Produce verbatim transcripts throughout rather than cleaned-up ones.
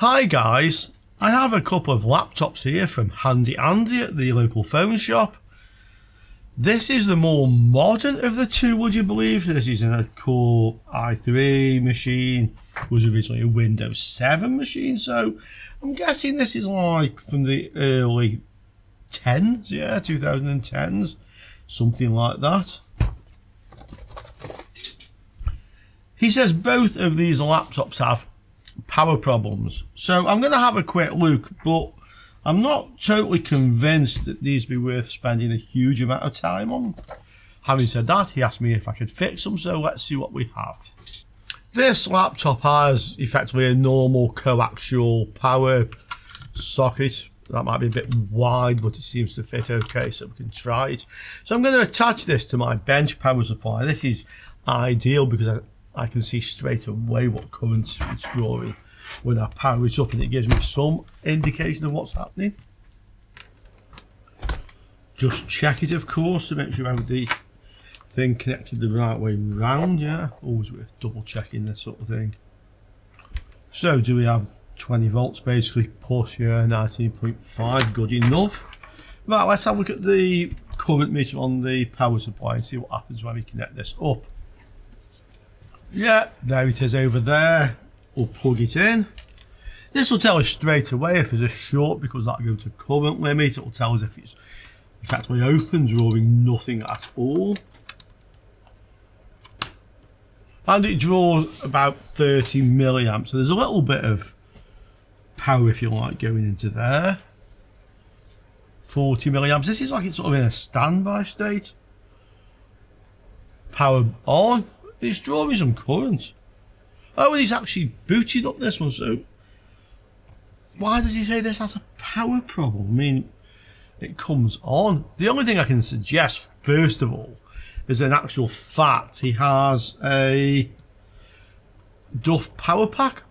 Hi guys, I have a couple of laptops here from Handy Andy at the local phone shop. This is the more modern of the two, would you believe? This is a Core i three machine, was originally a Windows seven machine, so I'm guessing this is like from the early tens, yeah, two thousand tens, something like that. He says both of these laptops have power problems, so I'm going to have a quick look, but I'm not totally convinced that these be worth spending a huge amount of time on. Having said that, he asked me if I could fix them, so let's see what we have. This laptop has effectively a normal coaxial power socket. That might be a bit wide, but it seems to fit okay, so we can try it. So I'm going to attach this to my bench power supply. This is ideal because I I can see straight away what current it's drawing when I power it up, and it gives me some indication of what's happening. Just check it, of course, to make sure I have the thing connected the right way round, yeah. Always worth double checking this sort of thing. So do we have twenty volts basically, plus, yeah, nineteen point five, good enough. Right, let's have a look at the current meter on the power supply and see what happens when we connect this up. Yeah, there it is over there. We'll plug it in. This will tell us straight away if there's a short, because that'll go to current limit. It'll tell us if it's effectively open, drawing nothing at all. And it draws about thirty milliamps. So there's a little bit of power, if you like, going into there. forty milliamps. This is like it's sort of in a standby state. Power on. It's drawing some current. Oh, and he's actually booted up this one, so why does he say this has a power problem? I mean, it comes on. The only thing I can suggest, first of all, is an actual fact. He has a Duff power pack.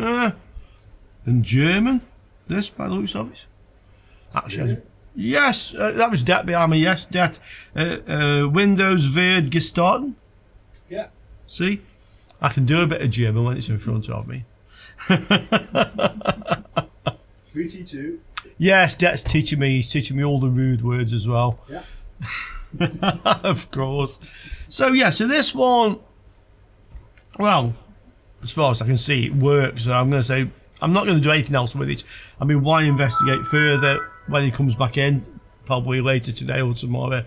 Uh, in German, this, by the looks of it. Actually, yeah. Yes, uh, that was Det behind me, yes, Det. Uh, uh, Windows wird gestartet. Yeah. See? I can do a bit of German when it's in front of me. Who teach you? Yes, Det's teaching me. He's teaching me all the rude words as well. Yeah. Of course. So, yeah, so this one, well, as far as I can see, it works. So I'm going to say, I'm not going to do anything else with it. I mean, why investigate further? When he comes back in, probably later today or tomorrow,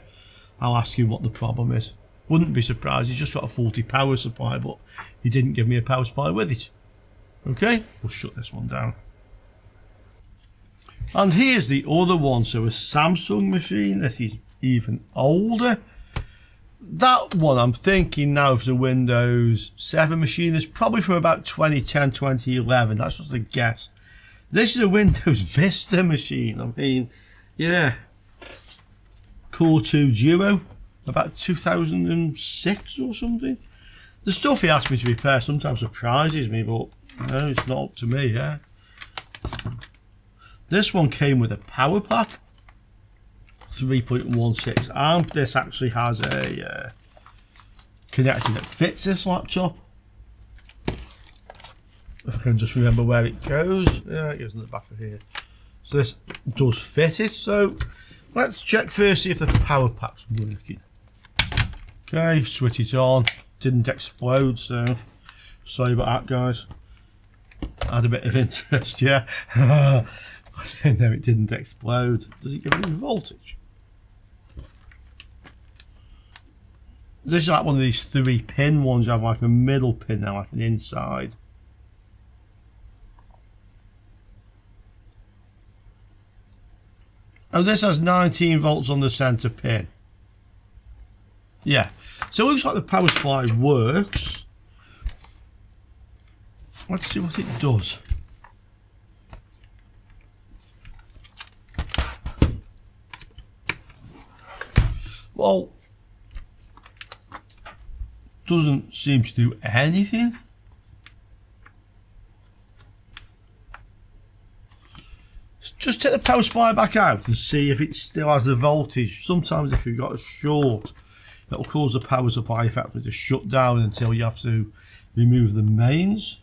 I'll ask him what the problem is. Wouldn't be surprised, he's just got a faulty power supply, but he didn't give me a power supply with it. Okay, we'll shut this one down. And here's the other one, so a Samsung machine. This is even older. That one, I'm thinking now, if it's a Windows seven machine, is probably from about twenty ten, twenty eleven. That's just a guess. This is a Windows Vista machine. I mean, yeah, Core two Duo, about two thousand six or something. The stuff he asked me to repair sometimes surprises me, but no, it's not up to me, yeah. This one came with a power pack, three point one six amp. This actually has a uh, connector that fits this laptop. If I can just remember where it goes. Yeah, it goes in the back of here. So this does fit it. So let's check first, see if the power pack's working. Okay, switch it on. Didn't explode, so sorry about that, guys. Had a bit of interest, yeah. No, it didn't explode. Does it give any voltage? This is like one of these three pin ones. You have like a middle pin now, like an inside. Oh, this has nineteen volts on the centre pin. Yeah, so it looks like the power supply works. Let's see what it does. Well, doesn't seem to do anything. Just take the power supply back out and see if it still has the voltage. Sometimes if you've got a short, it'll cause the power supply effectively to shut down until you have to remove the mains.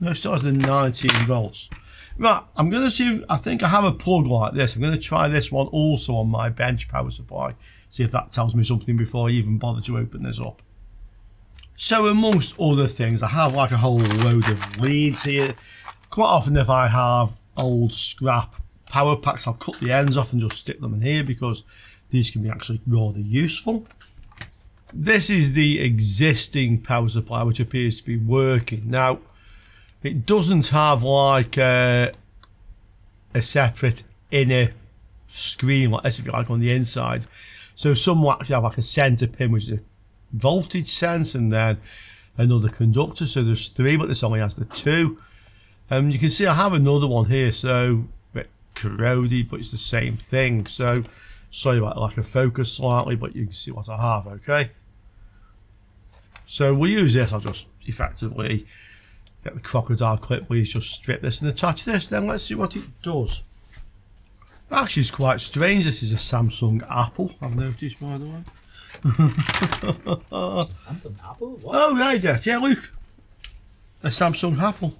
No, it starts at nineteen volts. Right, I'm going to see if, I think I have a plug like this. I'm going to try this one also on my bench power supply. See if that tells me something before I even bother to open this up. So amongst other things, I have like a whole load of leads here. Quite often if I have old scrap power packs, I'll cut the ends off and just stick them in here because these can be actually rather useful. This is the existing power supply, which appears to be working. Now, it doesn't have like a, a separate inner screen like this, if you like, on the inside. So some will actually have like a center pin, which is a voltage sense, and then another conductor. So there's three, but this only has the two. And um, you can see I have another one here, so a bit corroded, but it's the same thing. So sorry about the lack of focus slightly, but you can see what I have, okay? So we'll use this. I'll just effectively get the crocodile clip, please, just strip this and attach this. Then let's see what it does. Actually, it's quite strange. This is a Samsung Apple, I've noticed, by the way. Samsung Apple? What? Oh, right, yeah, yeah, Luke. A Samsung Apple.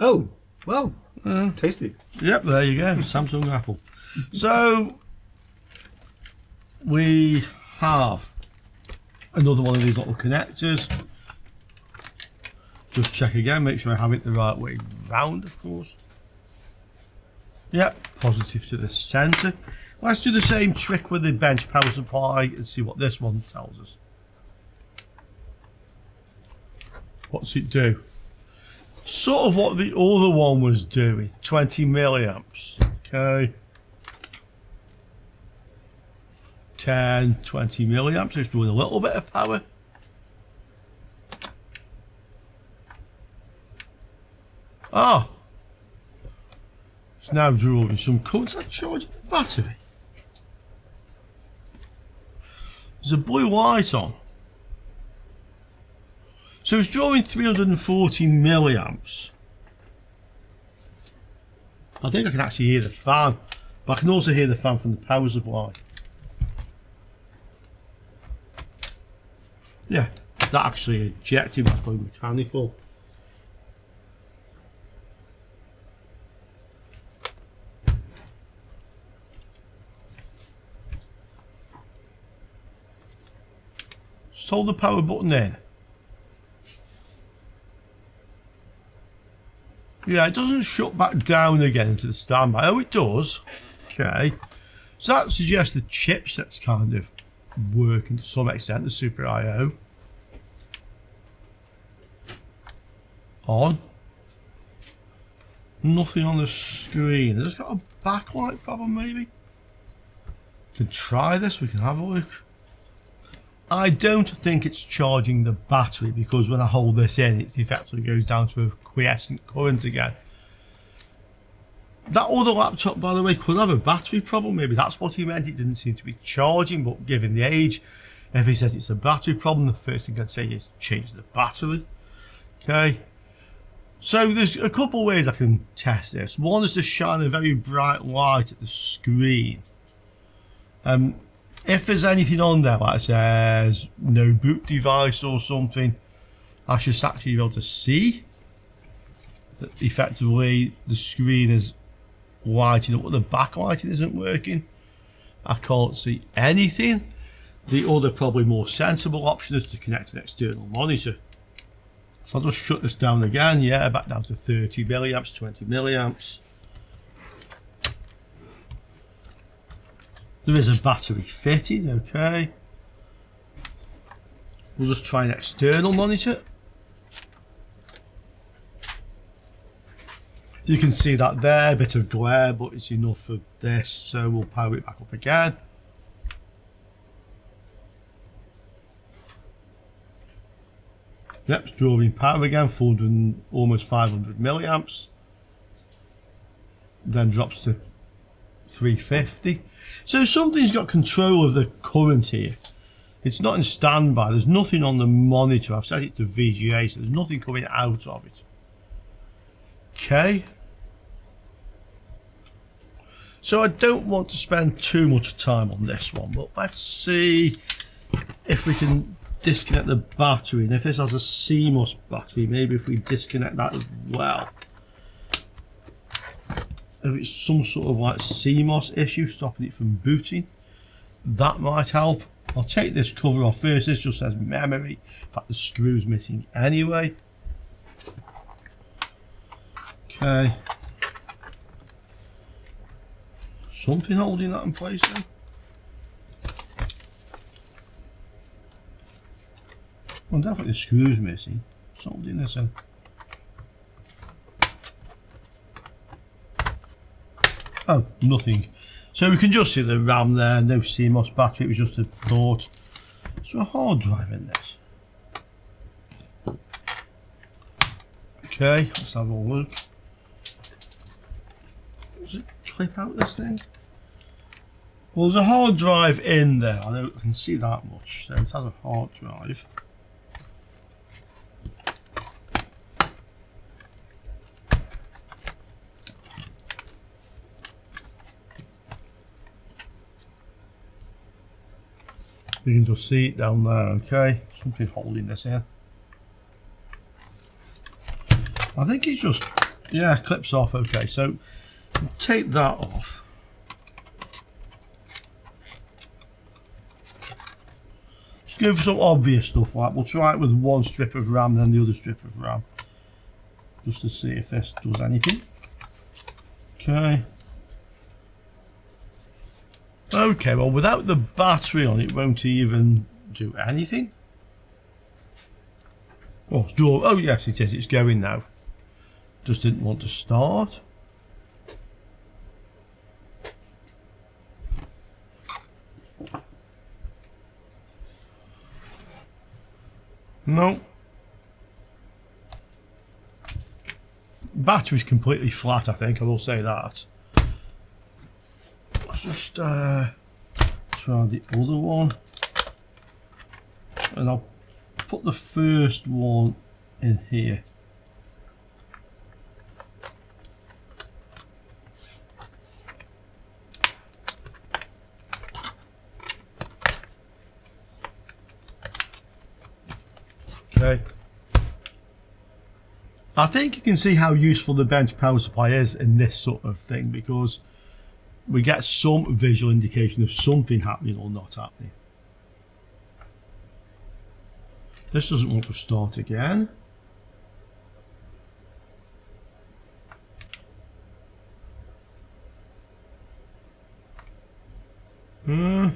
Oh, well, uh, tasty. Yep, there you go, Samsung Apple. So, we have another one of these little connectors. Just check again, make sure I have it the right way round, of course. Yep, positive to the centre. Let's do the same trick with the bench power supply and see what this one tells us. What's it do? Sort of what the other one was doing, twenty milliamps, okay. ten, twenty milliamps, it's doing a little bit of power. Oh, it's now drawing some current. Is that charging the battery? There's a blue light on. So it's drawing three hundred forty milliamps. I think I can actually hear the fan, but I can also hear the fan from the power supply. Yeah, that actually ejected, that's probably mechanical. Just hold the power button in. Yeah, it doesn't shut back down again into the standby. Oh, it does. Okay. So that suggests the chipset's kind of working to some extent, the Super I O. On. Nothing on the screen. It's got a backlight problem, maybe. We can try this. We can have a look. I don't think it's charging the battery because when I hold this in, it effectively goes down to a quiescent current again. That other laptop, by the way, could have a battery problem. Maybe that's what he meant. It didn't seem to be charging, but given the age, if he says it's a battery problem, the first thing I'd say is change the battery. Okay. So there's a couple of ways I can test this. One is to shine a very bright light at the screen. Um. If there's anything on there like it says no boot device or something, I should actually be able to see that effectively the screen is lighting up, the backlighting isn't working. I can't see anything. The other probably more sensible option is to connect an external monitor. So I'll just shut this down again, yeah, back down to thirty milliamps, twenty milliamps. There is a battery fitted, okay. We'll just try an external monitor. You can see that there, a bit of glare, but it's enough for this, so we'll power it back up again. Yep, it's drawing power again, four hundred, almost five hundred milliamps. Then drops to three fifty. So something's got control of the current here. It's not in standby. There's nothing on the monitor. I've set it to V G A, so there's nothing coming out of it. Okay. So I don't want to spend too much time on this one, but let's see if we can disconnect the battery, and if this has a C MOS battery, maybe if we disconnect that as well. If it's some sort of like C MOS issue stopping it from booting, that might help. I'll take this cover off first. This just says memory. In fact, the screw's missing anyway. Okay. Something holding that in place then. Well, definitely the screw's missing. It's holding this in. Oh, nothing. So we can just see the RAM there, no C MOS battery, it was just a port. So a hard drive in this. Okay, let's have a look. Does it clip out this thing? Well, there's a hard drive in there. I don't I can see that much. So it has a hard drive. You can just see it down there, okay? Something holding this here. I think it's just, yeah, clips off, okay. So take that off. Just go for some obvious stuff, like we'll try it with one strip of RAM, then the other strip of RAM. Just to see if this does anything. Okay. Okay, well, without the battery on, it won't even do anything. Oh, it's draw. Oh, yes, it is. It's going now. Just didn't want to start. No. Battery's completely flat, I think. I will say that. Just uh, try the other one, and I'll put the first one in here. Okay. I think you can see how useful the bench power supply is in this sort of thing, because we get some visual indication of something happening or not happening. This doesn't want to start again. Hmm.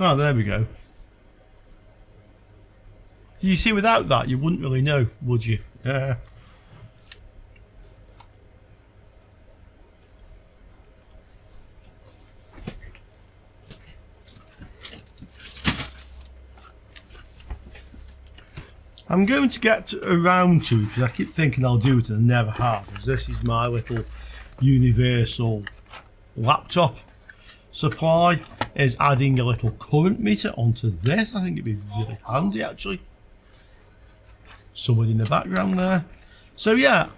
Oh, there we go. You see, without that, you wouldn't really know, would you? Yeah. I'm going to get around to, because I keep thinking I'll do it and I never have, because this is my little universal laptop supply, is adding a little current meter onto this. I think it'd be really handy, actually. Somebody in the background there. So yeah,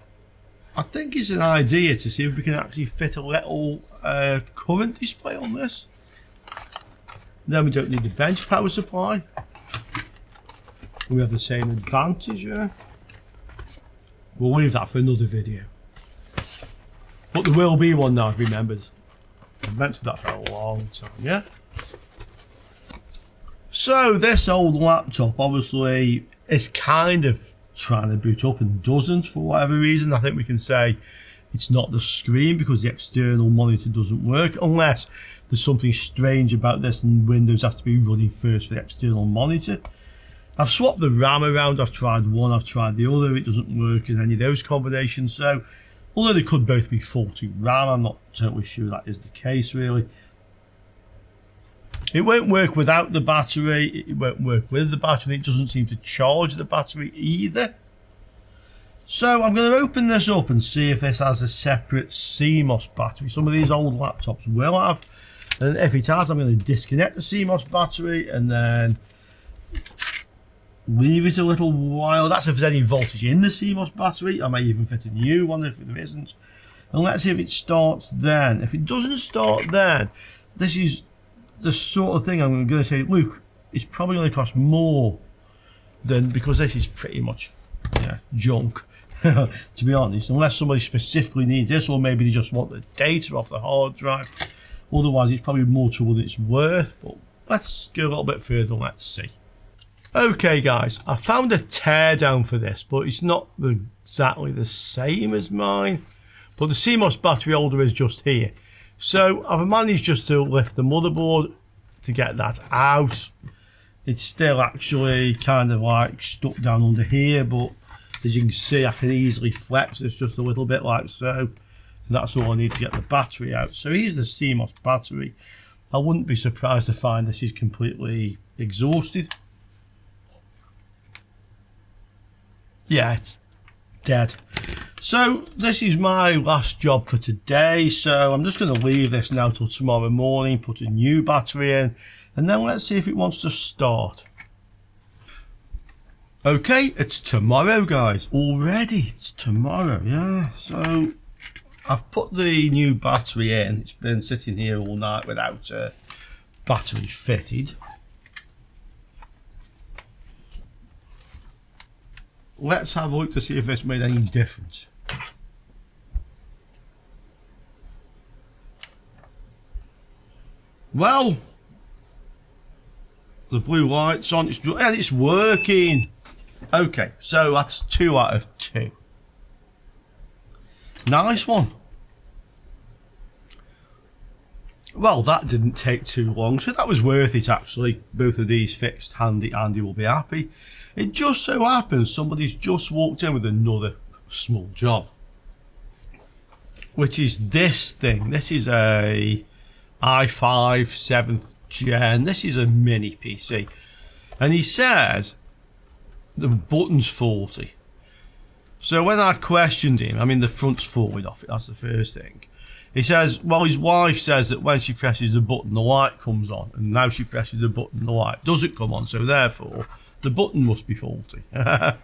I think it's an idea to see if we can actually fit a little uh, current display on this. Then we don't need the bench power supply. We have the same advantage, yeah. We'll leave that for another video. But there will be one now, I've remembered. I've mentioned that for a long time, yeah? So this old laptop obviously is kind of trying to boot up and doesn't, for whatever reason. I think we can say it's not the screen, because the external monitor doesn't work, unless there's something strange about this and Windows has to be running first for the external monitor. I've swapped the RAM around, I've tried one, I've tried the other, it doesn't work in any of those combinations. So, although they could both be faulty RAM, I'm not totally sure that is the case, really. It won't work without the battery, it won't work with the battery, it doesn't seem to charge the battery either. So, I'm going to open this up and see if this has a separate C MOS battery. Some of these old laptops will have, and if it has, I'm going to disconnect the C MOS battery and then leave it a little while. That's if there's any voltage in the C MOS battery. I may even fit a new one if there isn't. And let's see if it starts then. If it doesn't start then, this is the sort of thing I'm going to say, Luke, it's probably going to cost more then, because this is pretty much yeah, junk, to be honest, unless somebody specifically needs this, or maybe they just want the data off the hard drive. Otherwise, it's probably more trouble than it's worth, but let's go a little bit further and let's see. Okay, guys, I found a teardown for this, but it's not the, exactly the same as mine. But the C MOS battery holder is just here. So I've managed just to lift the motherboard to get that out. It's still actually kind of like stuck down under here, but as you can see, I can easily flex this just a little bit like so. And that's all I need to get the battery out. So here's the C MOS battery. I wouldn't be surprised to find this is completely exhausted. Yeah, it's dead. So this is my last job for today. So I'm just going to leave this now till tomorrow morning, put a new battery in, and then let's see if it wants to start. Okay, it's tomorrow, guys. Already it's tomorrow, yeah. So I've put the new battery in. It's been sitting here all night without a battery fitted. Let's have a look to see if this made any difference. Well, the blue light's on, it's, and it's working. Okay, so that's two out of two. Nice one. Well, that didn't take too long, so that was worth it actually. Both of these fixed, Handy Andy will be happy. It just so happens somebody's just walked in with another small job, which is this thing. This is a i five seventh gen. This is a mini P C, and he says the button's faulty. So when I questioned him, I mean the front's forward off it, that's the first thing. He says, well, his wife says that when she presses the button, the light comes on. And now she presses the button, the light doesn't come on. So therefore, the button must be faulty. If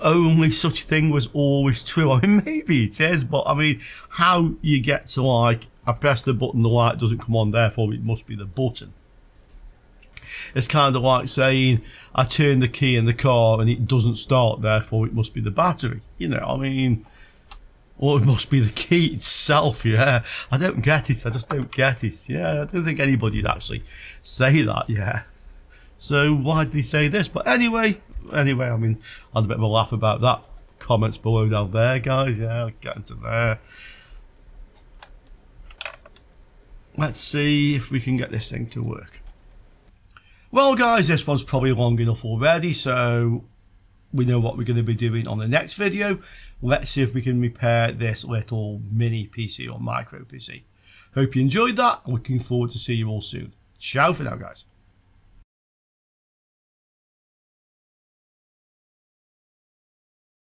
only such a thing was always true. I mean, maybe it is, but I mean, how you get to like, I press the button, the light doesn't come on, therefore it must be the button. It's kind of like saying, I turn the key in the car and it doesn't start, therefore it must be the battery. You know, I mean... Or it must be the key itself, yeah. I don't get it, I just don't get it. Yeah, I don't think anybody'd actually say that, yeah. So why did he say this? But anyway, anyway, I mean, I had a bit of a laugh about that. Comments below down there, guys, yeah, I'll get into there. Let's see if we can get this thing to work. Well, guys, this one's probably long enough already, so... We know what we're going to be doing on the next video. Let's see if we can repair this little mini P C or micro P C. Hope you enjoyed that. Looking forward to see you all soon. Ciao for now, guys.